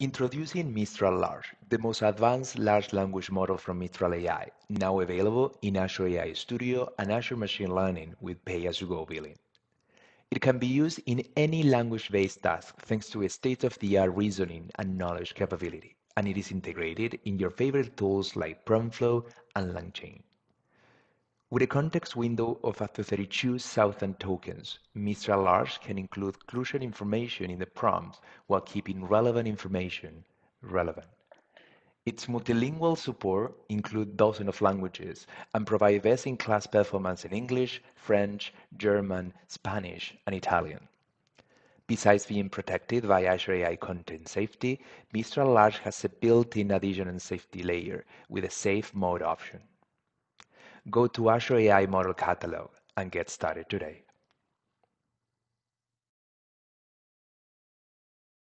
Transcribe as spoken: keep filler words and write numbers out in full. Introducing Mistral Large, the most advanced large language model from Mistral A I, now available in Azure A I Studio and Azure Machine Learning with pay-as-you-go billing. It can be used in any language-based task thanks to a state-of-the-art reasoning and knowledge capability, and it is integrated in your favorite tools like Promflow and LangChain. With a context window of up to thirty-two thousand tokens, Mistral Large can include crucial information in the prompts while keeping relevant information relevant. Its multilingual support includes dozens of languages and provides best-in-class performance in English, French, German, Spanish, and Italian. Besides being protected by Azure A I Content Safety, Mistral Large has a built-in additional safety layer with a safe mode option. Go to Azure A I Model Catalog and get started today.